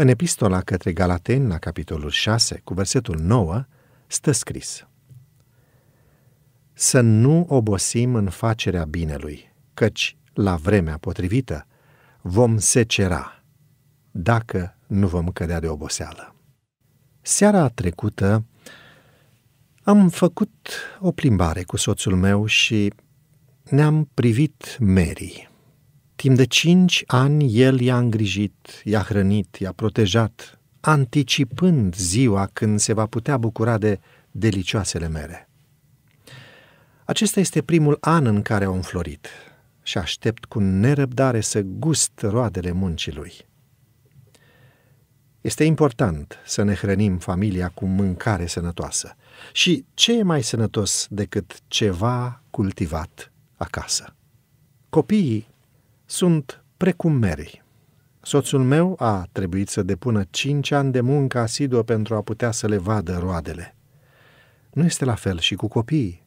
În epistola către Galateni, la capitolul 6, cu versetul 9, stă scris: Să nu obosim în facerea binelui, căci la vremea potrivită vom secera, dacă nu vom cădea de oboseală. Seara trecută am făcut o plimbare cu soțul meu și ne-am privit Mary. Timp de 5 ani el i-a îngrijit, i-a hrănit, i-a protejat, anticipând ziua când se va putea bucura de delicioasele mere. Acesta este primul an în care au înflorit și aștept cu nerăbdare să gust roadele muncii lui. Este important să ne hrănim familia cu mâncare sănătoasă. Și ce e mai sănătos decât ceva cultivat acasă? Copiii sunt precum Mary. Soțul meu a trebuit să depună 5 ani de muncă asiduă pentru a putea să le vadă roadele. Nu este la fel și cu copiii.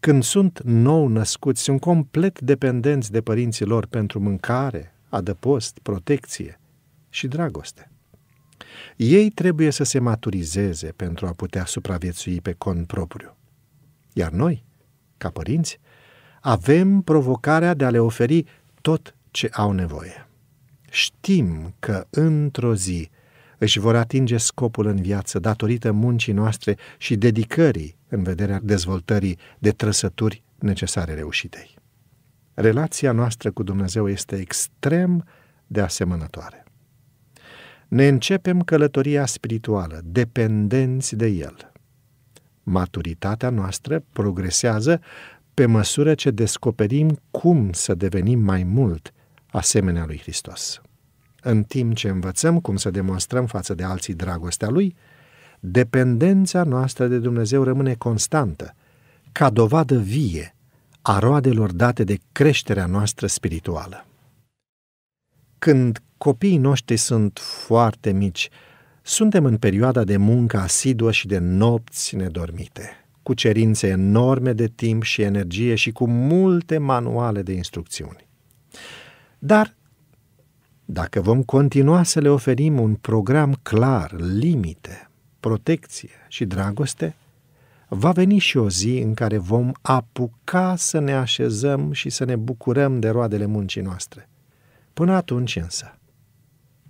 Când sunt nou născuți, sunt complet dependenți de părinții lor pentru mâncare, adăpost, protecție și dragoste. Ei trebuie să se maturizeze pentru a putea supraviețui pe cont propriu. Iar noi, ca părinți, avem provocarea de a le oferi tot ce au nevoie. Știm că într-o zi își vor atinge scopul în viață datorită muncii noastre și dedicării în vederea dezvoltării de trăsături necesare reușitei. Relația noastră cu Dumnezeu este extrem de asemănătoare. Ne începem călătoria spirituală, dependenți de El. Maturitatea noastră progresează pe măsură ce descoperim cum să devenim mai mult asemenea lui Hristos. În timp ce învățăm cum să demonstrăm față de alții dragostea Lui, dependența noastră de Dumnezeu rămâne constantă, ca dovadă vie a roadelor date de creșterea noastră spirituală. Când copiii noștri sunt foarte mici, suntem în perioada de muncă asiduă și de nopți nedormite, cu cerințe enorme de timp și energie și cu multe manuale de instrucțiuni. Dar, dacă vom continua să le oferim un program clar, limite, protecție și dragoste, va veni și o zi în care vom apuca să ne așezăm și să ne bucurăm de roadele muncii noastre. Până atunci însă,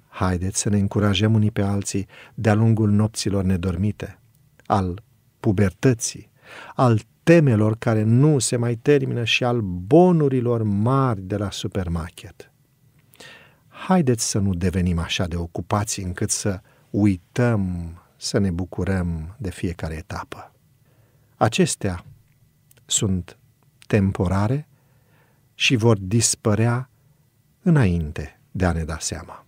haideți să ne încurajăm unii pe alții de-a lungul nopților nedormite, al pubertății, al temelor care nu se mai termină și al bonurilor mari de la supermarket. Haideți să nu devenim așa de ocupați încât să uităm să ne bucurăm de fiecare etapă. Acestea sunt temporare și vor dispărea înainte de a ne da seama.